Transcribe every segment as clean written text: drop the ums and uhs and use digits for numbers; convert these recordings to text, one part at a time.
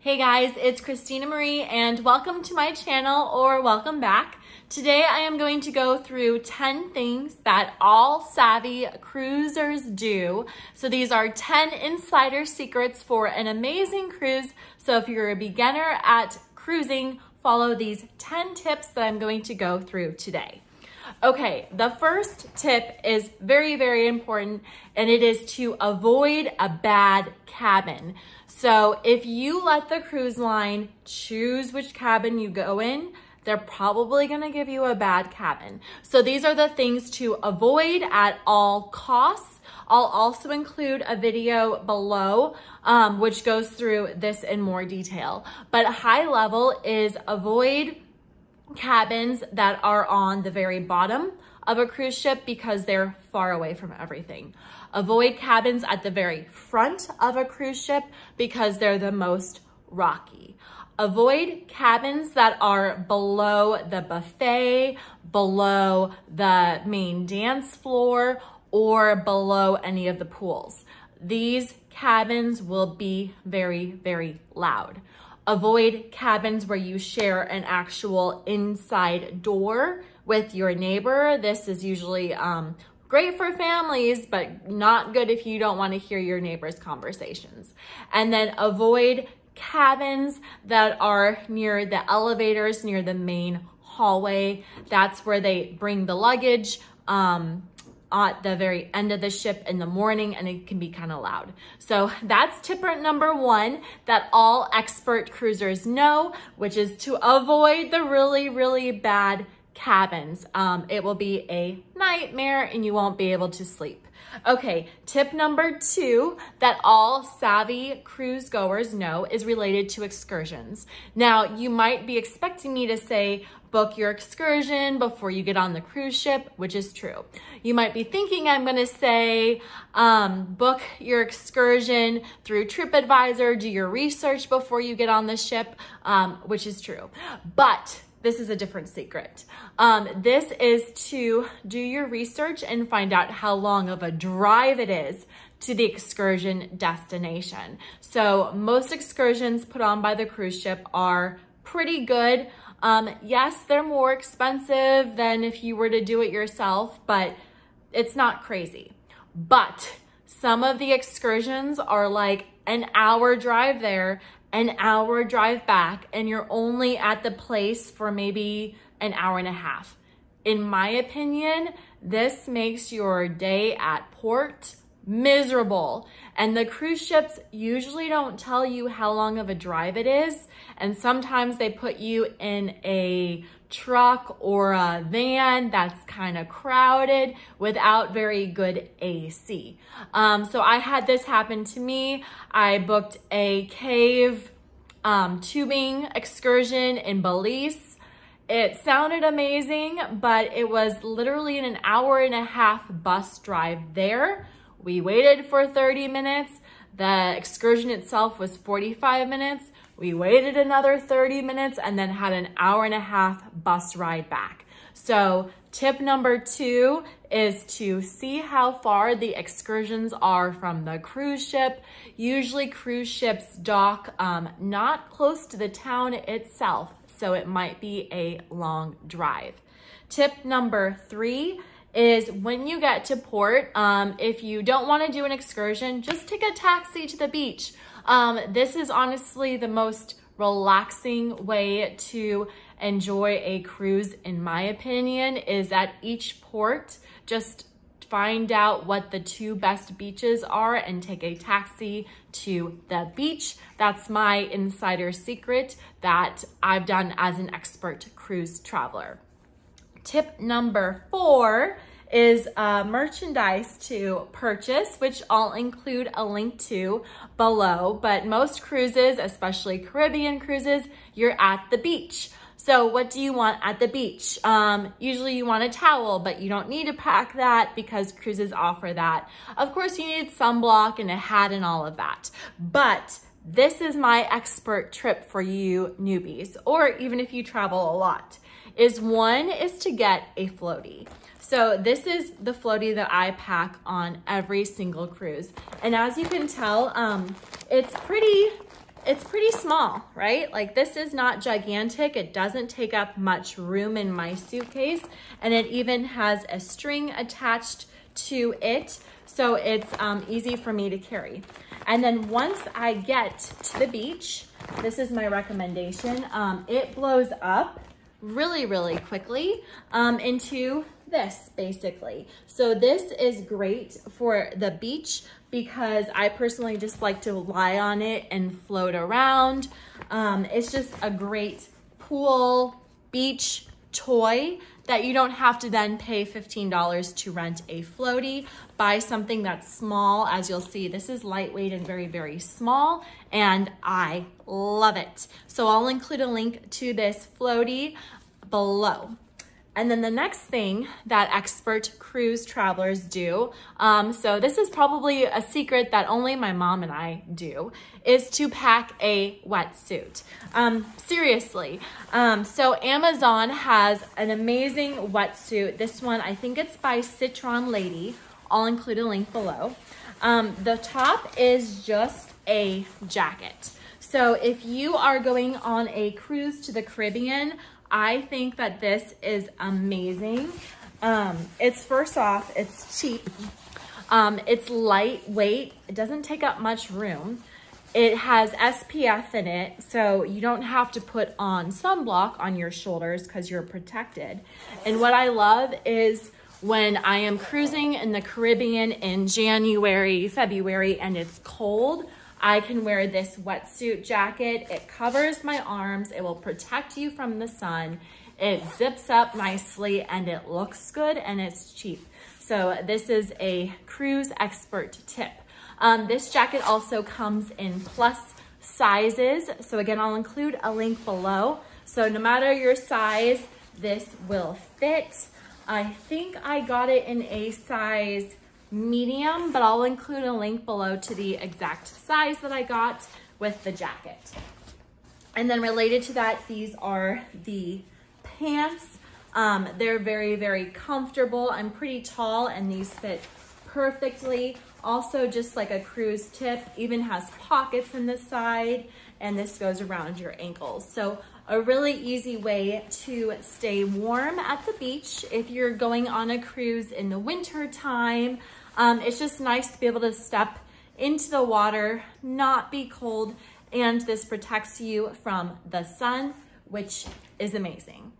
Hey guys, it's Christina Marie and welcome to my channel, or welcome back. Today I am going to go through 10 things that all savvy cruisers do. So these are 10 insider secrets for an amazing cruise. So if you're a beginner at cruising, follow these 10 tips that I'm going to go through today. Okay, the first tip is very, very important, and it is to avoid a bad cabin. So if you let the cruise line choose which cabin you go in, they're probably gonna give you a bad cabin. So these are the things to avoid at all costs. I'll also include a video below which goes through this in more detail. But high level is avoid cabins that are on the very bottom of a cruise ship because they're far away from everything. Avoid cabins at the very front of a cruise ship because they're the most rocky. Avoid cabins that are below the buffet, below the main dance floor, or below any of the pools. These cabins will be very, very loud. Avoid cabins where you share an actual inside door with your neighbor. This is usually great for families, but not good if you don't want to hear your neighbor's conversations. And then avoid cabins that are near the elevators, near the main hallway. That's where they bring the luggage at the very end of the ship in the morning, and it can be kind of loud. So that's tip number one that all expert cruisers know, which is to avoid the really, really bad cabins. It will be a nightmare and you won't be able to sleep. Okay, tip number two that all savvy cruise goers know is related to excursions. Now, you might be expecting me to say, book your excursion before you get on the cruise ship, which is true. You might be thinking I'm gonna say, book your excursion through TripAdvisor, do your research before you get on the ship, which is true. But this is a different secret. This is to do your research and find out how long of a drive it is to the excursion destination. So most excursions put on by the cruise ship are pretty good. Yes, they're more expensive than if you were to do it yourself, but it's not crazy. But some of the excursions are like an hour drive there, an hour drive back, and you're only at the place for maybe an hour and a half. In my opinion, this makes your day at port miserable, and the cruise ships usually don't tell you how long of a drive it is, and sometimes they put you in a truck or a van that's kind of crowded without very good AC. So I had this happen to me. I booked a cave tubing excursion in Belize. It sounded amazing, but it was literally an hour and a half bus drive there. We waited for 30 minutes. The excursion itself was 45 minutes. We waited another 30 minutes and then had an hour and a half bus ride back. So tip number two is to see how far the excursions are from the cruise ship. Usually cruise ships dock not close to the town itself, so it might be a long drive. Tip number three is when you get to port, if you don't want to do an excursion, just take a taxi to the beach. This is honestly the most relaxing way to enjoy a cruise, in my opinion, is at each port. Just find out what the two best beaches are and take a taxi to the beach. That's my insider secret that I've done as an expert cruise traveler. Tip number four is merchandise to purchase, which I'll include a link to below. But most cruises, especially Caribbean cruises, you're at the beach. So what do you want at the beach? Usually you want a towel, but you don't need to pack that because cruises offer that. Of course, you need sunblock and a hat and all of that. But this is my expert tip for you newbies, or even if you travel a lot, is one is to get a floatie. So this is the floatie that I pack on every single cruise. And as you can tell, it's pretty it's pretty small, right? Like this is not gigantic. It doesn't take up much room in my suitcase, and it even has a string attached to it. So it's easy for me to carry. And then once I get to the beach, this is my recommendation. It blows up really, really quickly into this basically. So this is great for the beach because I personally just like to lie on it and float around. It's just a great pool, beach, toy that you don't have to then pay $15 to rent a floaty. Buy something that's small. As you'll see, this is lightweight and very, very small, and I love it. So I'll include a link to this floaty below. And then the next thing that expert cruise travelers do, so this is probably a secret that only my mom and I do, is to pack a wetsuit. Seriously. So Amazon has an amazing wetsuit. This one, I think it's by Citron Lady. I'll include a link below. The top is just a jacket. So if you are going on a cruise to the Caribbean, I think that this is amazing. It's first off, it's cheap. It's lightweight. It doesn't take up much room. It has SPF in it, so you don't have to put on sunblock on your shoulders because you're protected. And what I love is when I am cruising in the Caribbean in January, February, and it's cold, I can wear this wetsuit jacket. It covers my arms. It will protect you from the sun. It zips up nicely and it looks good and it's cheap. So this is a cruise expert tip. This jacket also comes in plus sizes. So again, I'll include a link below. So no matter your size, this will fit. I think I got it in a size medium, but I'll include a link below to the exact size that I got with the jacket. And then related to that, these are the pants. They're very, very comfortable. I'm pretty tall and these fit perfectly. Also, just like a cruise tip, even has pockets in the side, and this goes around your ankles. So a really easy way to stay warm at the beach if you're going on a cruise in the winter time. It's just nice to be able to step into the water, not be cold, and this protects you from the sun, which is amazing.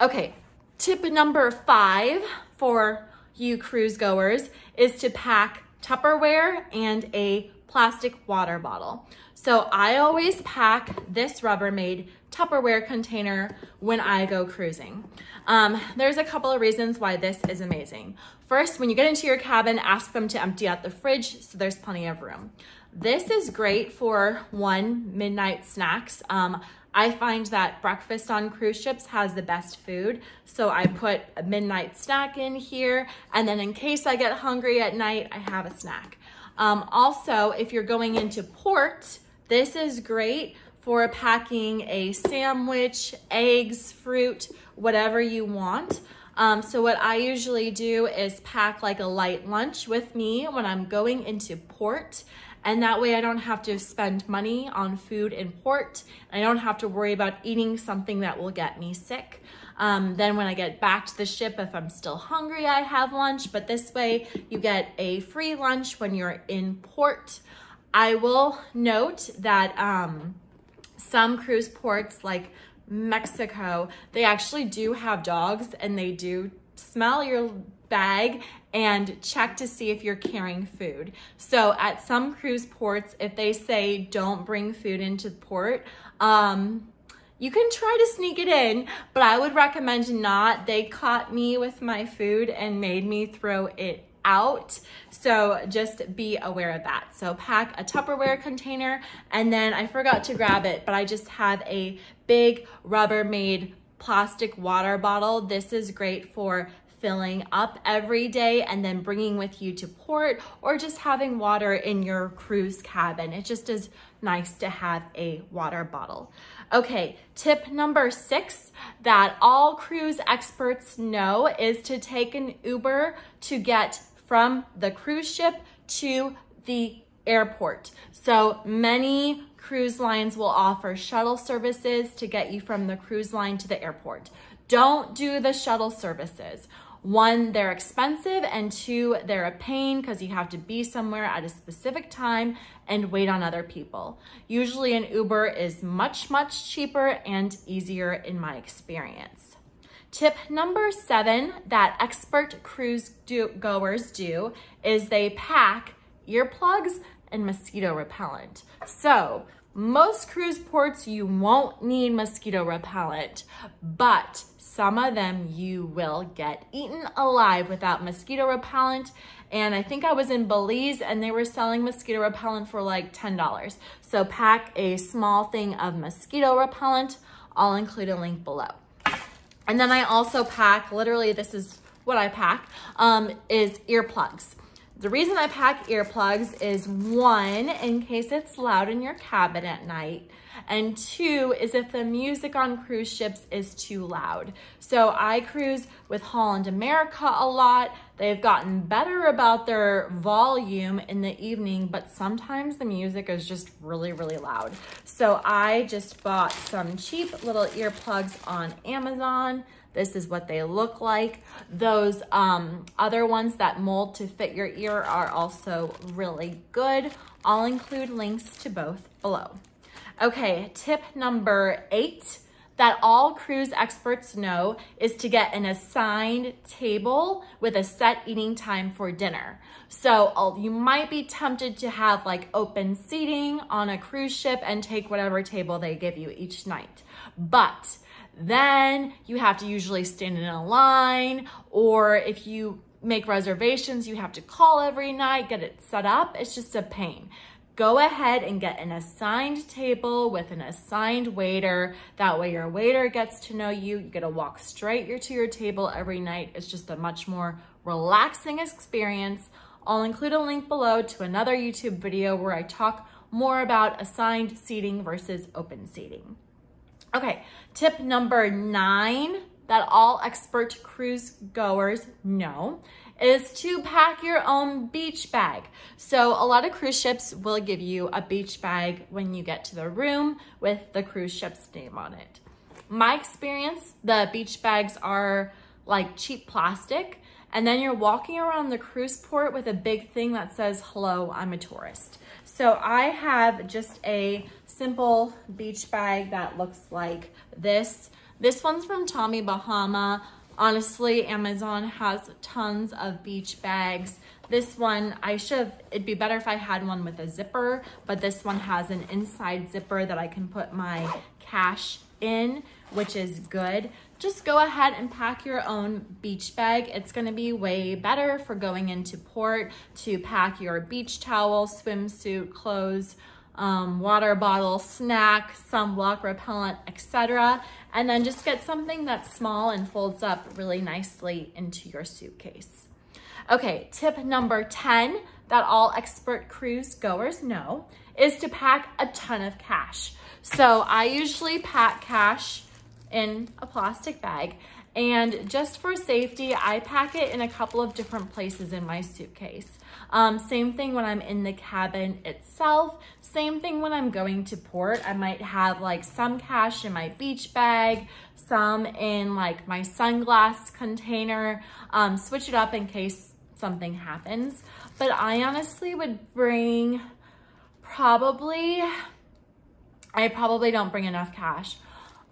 Okay, tip number 5 for you cruise goers is to pack Tupperware and a plastic water bottle. So I always pack this Rubbermaid Tupperware container when I go cruising. There's a couple of reasons why this is amazing. First, when you get into your cabin, ask them to empty out the fridge so there's plenty of room. This is great for midnight snacks. I find that breakfast on cruise ships has the best food. So I put a midnight snack in here, and then in case I get hungry at night, I have a snack. Also, if you're going into port, this is great for packing a sandwich, eggs, fruit, whatever you want. So what I usually do is pack like a light lunch with me when I'm going into port. And that way I don't have to spend money on food in port. I don't have to worry about eating something that will get me sick. Then when I get back to the ship, if I'm still hungry, I have lunch, but this way you get a free lunch when you're in port. I will note that some cruise ports like Mexico, they actually do have dogs and they do smell your bag and check to see if you're carrying food. So at some cruise ports, if they say don't bring food into port, you can try to sneak it in, but I would recommend not. They caught me with my food and made me throw it out. So just be aware of that. So pack a Tupperware container, and then I forgot to grab it, but I just have a big Rubbermaid plastic water bottle. This is great for filling up every day and then bringing with you to port, or just having water in your cruise cabin. It just is nice to have a water bottle. Okay, tip number 6 that all cruise experts know is to take an Uber to get from the cruise ship to the airport. So many cruise lines will offer shuttle services to get you from the cruise line to the airport. Don't do the shuttle services. One, they're expensive, and two, they're a pain because you have to be somewhere at a specific time and wait on other people. Usually an Uber is much, much cheaper and easier in my experience. Tip number 7 that expert cruise goers do is they pack earplugs and mosquito repellent. So most cruise ports, you won't need mosquito repellent, but some of them you will get eaten alive without mosquito repellent. And I think I was in Belize and they were selling mosquito repellent for like $10. So pack a small thing of mosquito repellent. I'll include a link below. And then I also pack, literally this is what I pack, is earplugs. The reason I pack earplugs is 1, in case it's loud in your cabin at night, and 2 is if the music on cruise ships is too loud. So I cruise with Holland America a lot. They've gotten better about their volume in the evening, but sometimes the music is just really, really loud. So I just bought some cheap little earplugs on Amazon. This is what they look like. Those other ones that mold to fit your ear are also really good. I'll include links to both below. Okay, tip number 8 that all cruise experts know is to get an assigned table with a set eating time for dinner. So you might be tempted to have like open seating on a cruise ship and take whatever table they give you each night. But then you have to usually stand in a line, or if you make reservations, you have to call every night, get it set up. It's just a pain. Go ahead and get an assigned table with an assigned waiter. That way your waiter gets to know you. You get to walk straight to your table every night. It's just a much more relaxing experience. I'll include a link below to another YouTube video where I talk more about assigned seating versus open seating. Okay, tip number 9 that all expert cruise goers know is to pack your own beach bag. So a lot of cruise ships will give you a beach bag when you get to the room with the cruise ship's name on it. My experience, the beach bags are like cheap plastic, and then you're walking around the cruise port with a big thing that says, "Hello, I'm a tourist." So I have just a simple beach bag that looks like this. This one's from Tommy Bahama. Honestly, Amazon has tons of beach bags. This one, it'd be better if I had one with a zipper, but this one has an inside zipper that I can put my cash in, which is good. Just go ahead and pack your own beach bag. It's gonna be way better for going into port to pack your beach towel, swimsuit, clothes, water bottle, snack, sunblock, repellent, etc. And then just get something that's small and folds up really nicely into your suitcase. Okay, tip number 10 that all expert cruise goers know is to pack a ton of cash. So I usually pack cash in a plastic bag, and just for safety, I pack it in a couple of different places in my suitcase. Same thing when I'm in the cabin itself, same thing when I'm going to port. I might have like some cash in my beach bag, some in like my sunglass container, switch it up in case something happens. But I honestly would bring I probably don't bring enough cash.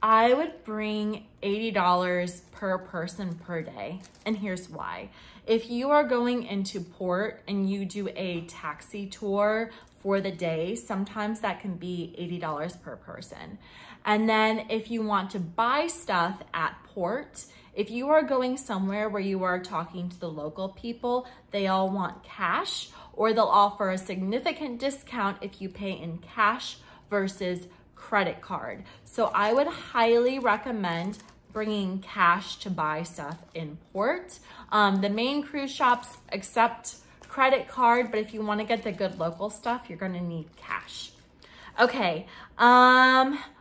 I would bring $80 per person per day, and here's why. If you are going into port and you do a taxi tour for the day, sometimes that can be $80 per person. And then if you want to buy stuff at port, if you are going somewhere where you are talking to the local people, they all want cash, or they'll offer a significant discount if you pay in cash versus credit card. So I would highly recommend bringing cash to buy stuff in port. The main cruise shops accept credit card, but if you want to get the good local stuff, you're going to need cash. Okay,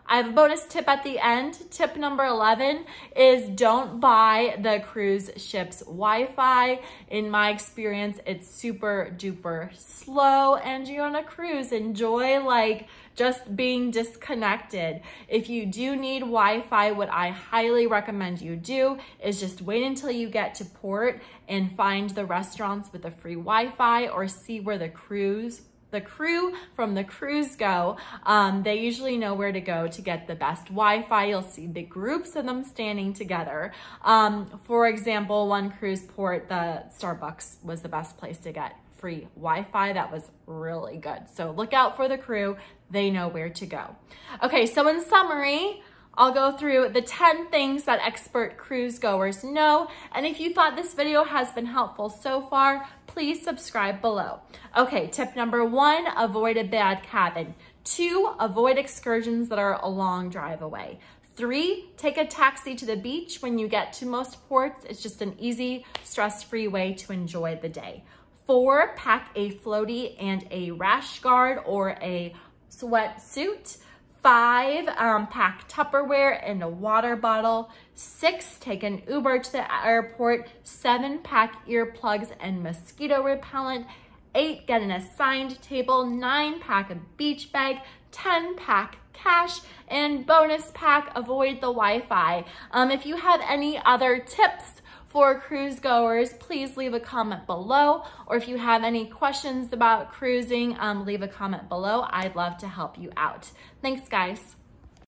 I have a bonus tip at the end. Tip number 11 is don't buy the cruise ship's Wi-Fi. In my experience, it's super duper slow, and you're on a cruise. Enjoy like just being disconnected. If you do need Wi-Fi, what I highly recommend you do is just wait until you get to port and find the restaurants with a free Wi-Fi, or see where the crew from the cruise go. They usually know where to go to get the best Wi-Fi. You'll see big groups of them standing together. For example, one cruise port, the Starbucks was the best place to get free Wi-Fi. That was really good. So look out for the crew. They know where to go. Okay, so in summary, I'll go through the 10 things that expert cruise goers know. And if you thought this video has been helpful so far, please subscribe below. Okay, tip number 1, avoid a bad cabin. 2, avoid excursions that are a long drive away. 3, take a taxi to the beach when you get to most ports. It's just an easy, stress-free way to enjoy the day. 4, pack a floaty and a rash guard or a sweatsuit. 5, pack Tupperware and a water bottle. 6, take an Uber to the airport. 7, pack earplugs and mosquito repellent. 8, get an assigned table. 9, pack a beach bag. 10, pack cash. And bonus pack, avoid the Wi-Fi. If you have any other tips for cruise goers, please leave a comment below, or if you have any questions about cruising, leave a comment below. I'd love to help you out. Thanks, guys.